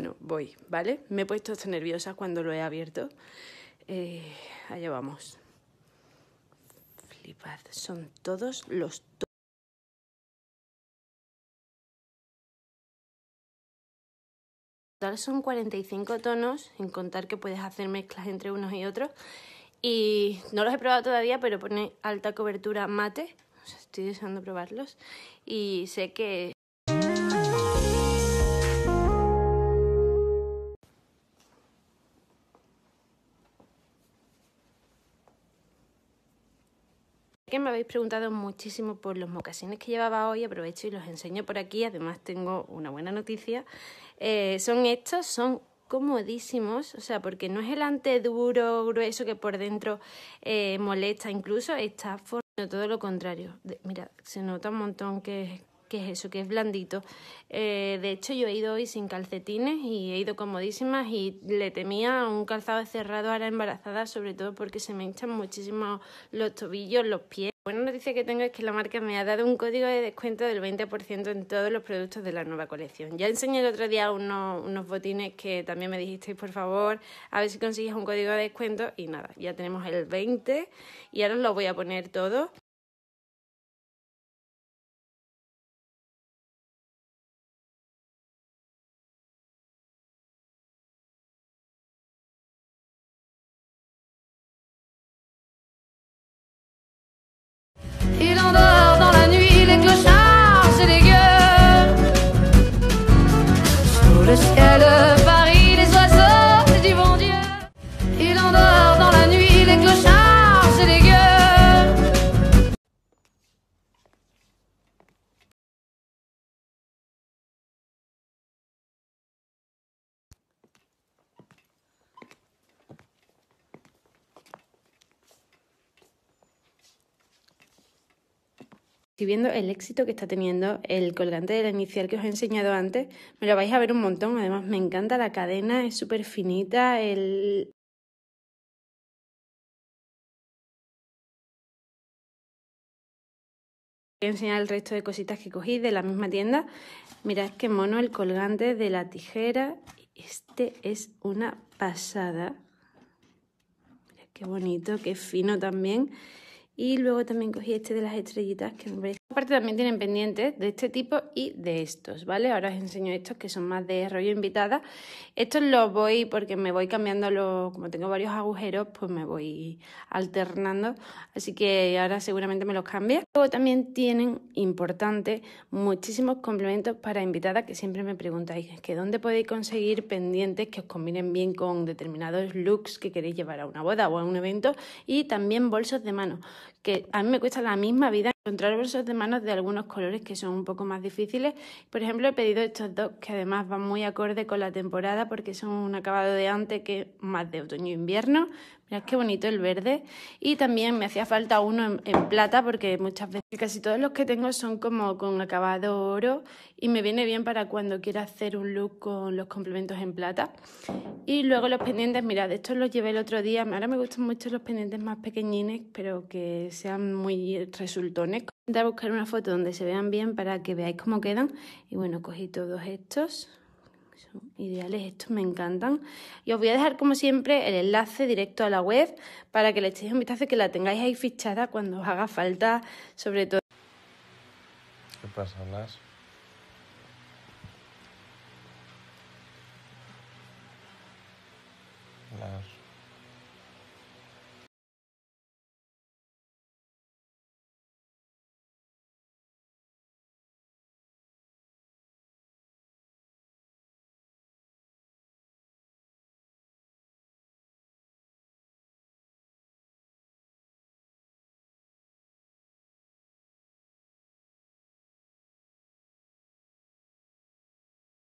Bueno, voy, ¿vale? Me he puesto hasta nerviosa cuando lo he abierto. Allá vamos. Flipad, son todos los total son 45 tonos, sin contar que puedes hacer mezclas entre unos y otros. Y no los he probado todavía, pero pone alta cobertura mate. O sea, estoy deseando probarlos. Y sé que... que me habéis preguntado muchísimo por los mocasines que llevaba hoy, aprovecho y los enseño por aquí. Además tengo una buena noticia, son estos, son comodísimos, o sea, porque no es el ante duro, grueso, que por dentro molesta, incluso está formando todo lo contrario. Mira, se nota un montón que es eso, que es blandito. De hecho, yo he ido hoy sin calcetines y he ido comodísimas y le temía un calzado cerrado ahora embarazada, sobre todo porque se me hinchan muchísimo los tobillos, los pies. La buena noticia que tengo es que la marca me ha dado un código de descuento del 20% en todos los productos de la nueva colección. Ya enseñé el otro día unos botines que también me dijisteis, por favor, a ver si consigues un código de descuento, y nada, ya tenemos el 20% y ahora os lo voy a poner todo. Estoy viendo el éxito que está teniendo el colgante de la inicial que os he enseñado antes. Me lo vais a ver un montón. Además, me encanta la cadena, es súper finita. Voy a enseñar el resto de cositas que cogí de la misma tienda. Mirad qué mono el colgante de la tijera. Este es una pasada. Mirad qué bonito, qué fino también. Y luego también cogí este de las estrellitas que me parece. Aparte también tienen pendientes de este tipo y de estos, ¿vale? Ahora os enseño estos que son más de rollo invitada. Estos los voy, porque me voy cambiando los... Como tengo varios agujeros, pues me voy alternando. Así que ahora seguramente me los cambie. Luego también tienen, importante, muchísimos complementos para invitadas, que siempre me preguntáis, es que ¿dónde podéis conseguir pendientes que os combinen bien con determinados looks que queréis llevar a una boda o a un evento? Y también bolsos de mano, que a mí me cuesta la misma vida encontrar bolsos de manos de algunos colores que son un poco más difíciles. Por ejemplo, he pedido estos dos, que además van muy acorde con la temporada porque son un acabado de ante que es más de otoño e invierno. Mirad qué bonito el verde. Y también me hacía falta uno en plata, porque muchas veces casi todos los que tengo son como con acabado oro y me viene bien para cuando quiera hacer un look con los complementos en plata. Y luego los pendientes, mirad, estos los llevé el otro día. Ahora me gustan mucho los pendientes más pequeñines, pero que sean muy resultones. Voy a buscar una foto donde se vean bien para que veáis cómo quedan. Y bueno, cogí todos estos. Son ideales, estos me encantan. Y os voy a dejar, como siempre, el enlace directo a la web para que le echéis un vistazo y que la tengáis ahí fichada cuando os haga falta, sobre todo. ¿Qué pasa, Blas?